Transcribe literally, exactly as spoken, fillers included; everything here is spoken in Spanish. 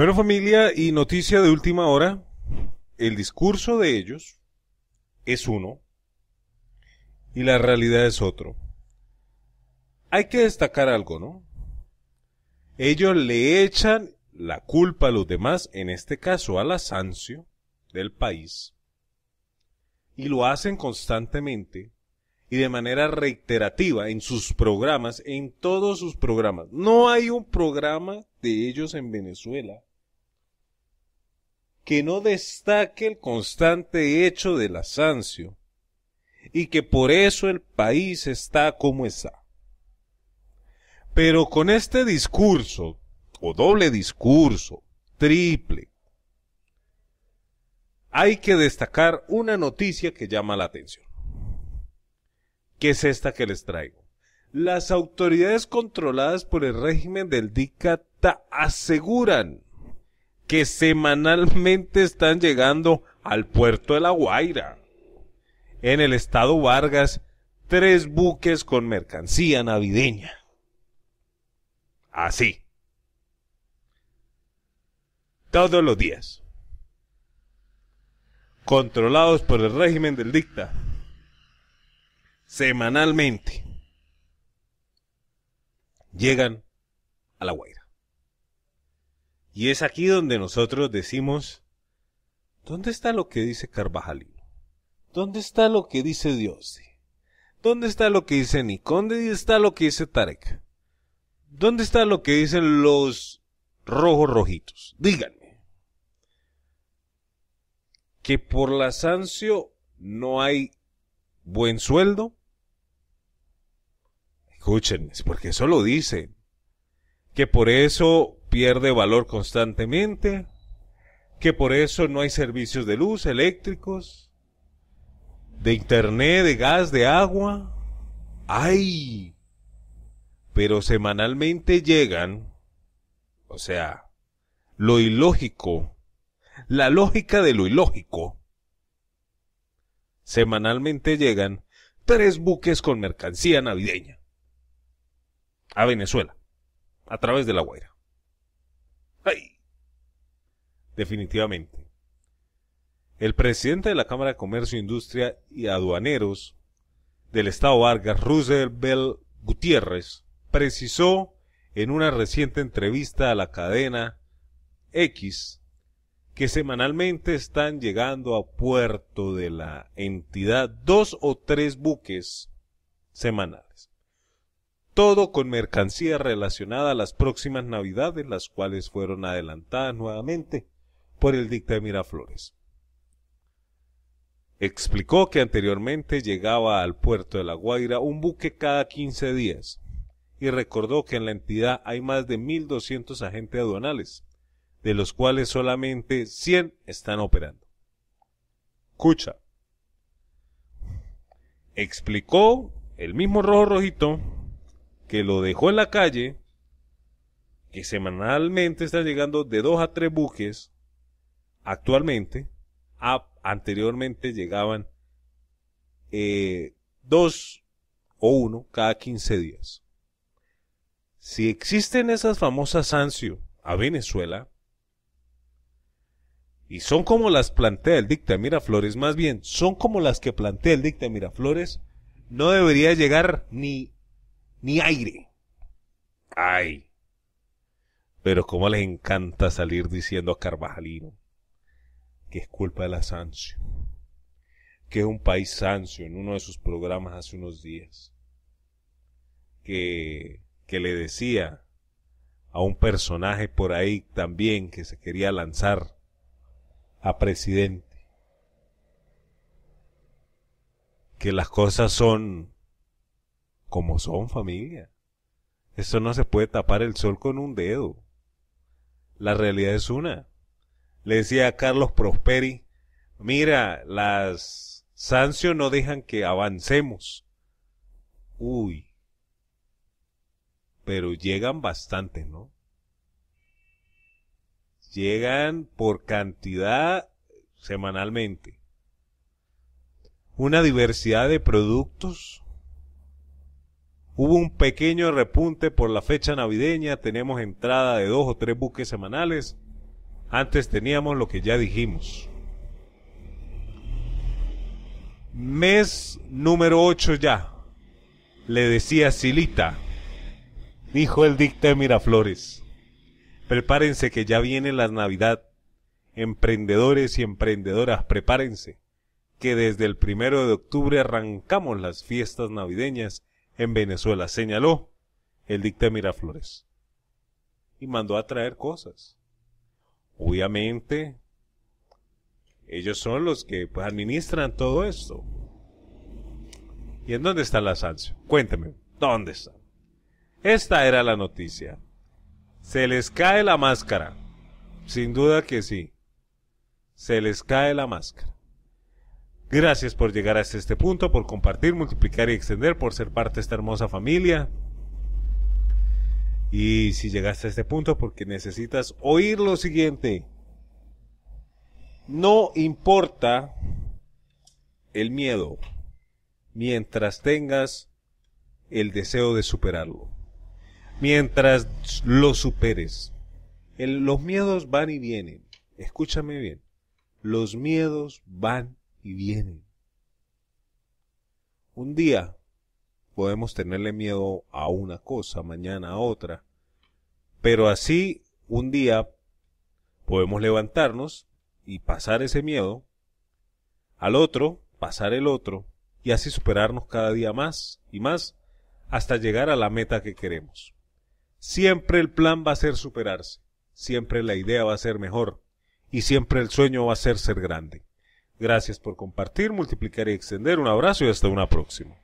Bueno, familia, y noticia de última hora, el discurso de ellos es uno y la realidad es otro. Hay que destacar algo, ¿no? Ellos le echan la culpa a los demás, en este caso a la Sancio del país, y lo hacen constantemente y de manera reiterativa en sus programas, en todos sus programas. No hay un programa de ellos en Venezuela que no destaque el constante hecho de la Sancio y que por eso el país está como está. Pero con este discurso, o doble discurso, triple, hay que destacar una noticia que llama la atención, que es esta que les traigo. Las autoridades controladas por el régimen del DICATA aseguran que semanalmente están llegando al puerto de La Guaira, en el estado Vargas, tres buques con mercancía navideña. Así. Todos los días. Controlados por el régimen del DICTA. Semanalmente llegan a La Guaira. Y es aquí donde nosotros decimos, ¿dónde está lo que dice Carvajalino? ¿Dónde está lo que dice Dios? ¿Dónde está lo que dice Nicón? ¿Dónde está lo que dice Tarek? ¿Dónde está lo que dicen los rojos rojitos? Díganme. Que por la Sancio no hay buen sueldo. Escúchenme, porque eso lo dicen, que por eso pierde valor constantemente, que por eso no hay servicios de luz, eléctricos, de internet, de gas, de agua. ¡Ay! Pero semanalmente llegan, o sea, lo ilógico, la lógica de lo ilógico, semanalmente llegan tres buques con mercancía navideña a Venezuela, a través de La Guaira. ¡Ay! Definitivamente. El presidente de la Cámara de Comercio, Industria y Aduaneros del estado Vargas, Rusbel Gutiérrez, precisó en una reciente entrevista a la cadena X que semanalmente están llegando a puerto de la entidad dos o tres buques semanales. Todo con mercancía relacionada a las próximas navidades, las cuales fueron adelantadas nuevamente por el dicta de Miraflores. Explicó que anteriormente llegaba al puerto de La Guaira un buque cada quince días y recordó que en la entidad hay más de mil doscientos agentes aduanales, de los cuales solamente cien están operando. Escucha. Explicó el mismo rojo rojito que lo dejó en la calle, que semanalmente están llegando de dos a tres buques, actualmente, a, anteriormente llegaban eh, dos o uno cada quince días. Si existen esas famosas Sancio a Venezuela, y son como las plantea el dicta de Miraflores, más bien, son como las que plantea el dicta de Miraflores, no debería llegar ni... ni aire. Ay, pero como les encanta salir diciendo a Carvajalino que es culpa de la Sancio, que es un país Sancio, en uno de sus programas hace unos días, que, que le decía a un personaje por ahí también que se quería lanzar a presidente, que las cosas son como son, familia. Esto no se puede tapar el sol con un dedo. La realidad es una. Le decía a Carlos Prosperi, mira, las Sancio no dejan que avancemos. Uy. Pero llegan bastantes, ¿no? Llegan por cantidad semanalmente. Una diversidad de productos. Hubo un pequeño repunte por la fecha navideña, tenemos entrada de dos o tres buques semanales, Antes teníamos lo que ya dijimos. Mes número ocho ya, le decía Silita, dijo el dicta de Miraflores. Prepárense que ya viene la Navidad. Emprendedores y emprendedoras, prepárense, que desde el primero de octubre arrancamos las fiestas navideñas en Venezuela, señaló el dicta de Miraflores. Y mandó a traer cosas. Obviamente, ellos son los que pues, administran todo esto. ¿Y en dónde está la salsa? Cuénteme, ¿dónde está? Esta era la noticia. Se les cae la máscara. Sin duda que sí. Se les cae la máscara. Gracias por llegar hasta este punto, por compartir, multiplicar y extender, por ser parte de esta hermosa familia. Y si llegaste a este punto porque necesitas oír lo siguiente, no importa el miedo, mientras tengas el deseo de superarlo, mientras lo superes. El, los miedos van y vienen, escúchame bien, los miedos van y vienen. Un día podemos tenerle miedo a una cosa, mañana a otra, pero así un día podemos levantarnos y pasar ese miedo, al otro, pasar el otro, y así superarnos cada día más y más hasta llegar a la meta que queremos. Siempre el plan va a ser superarse, siempre la idea va a ser mejor y siempre el sueño va a ser ser grande. Gracias por compartir, multiplicar y extender. Un abrazo y hasta una próxima.